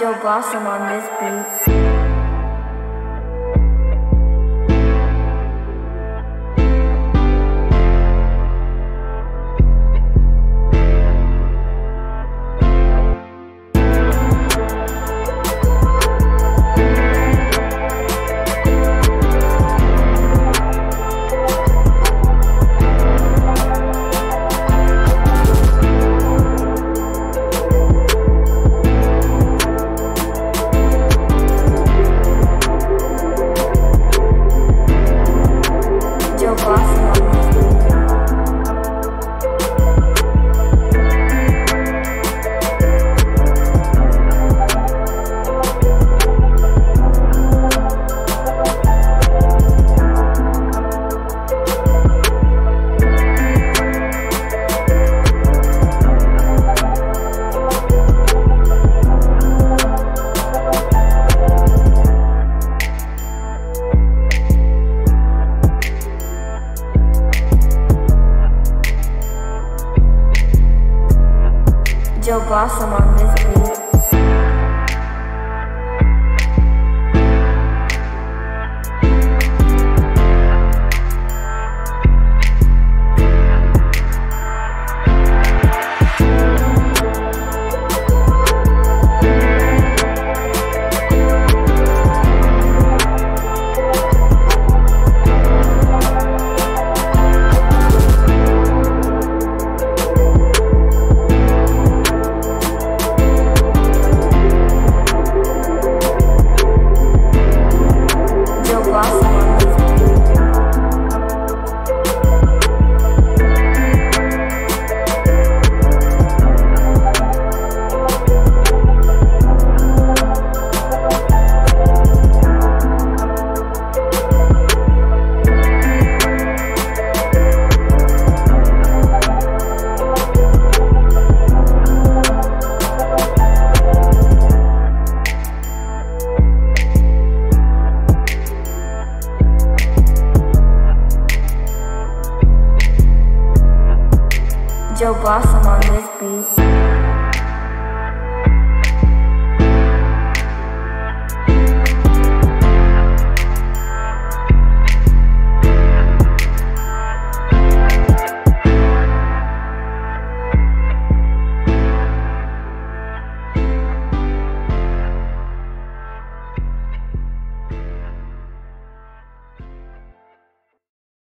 JoeBlossom on this beat. JoeBlossom on this beat. JoeBlossom on this beat.